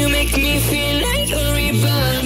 You make me feel like a river.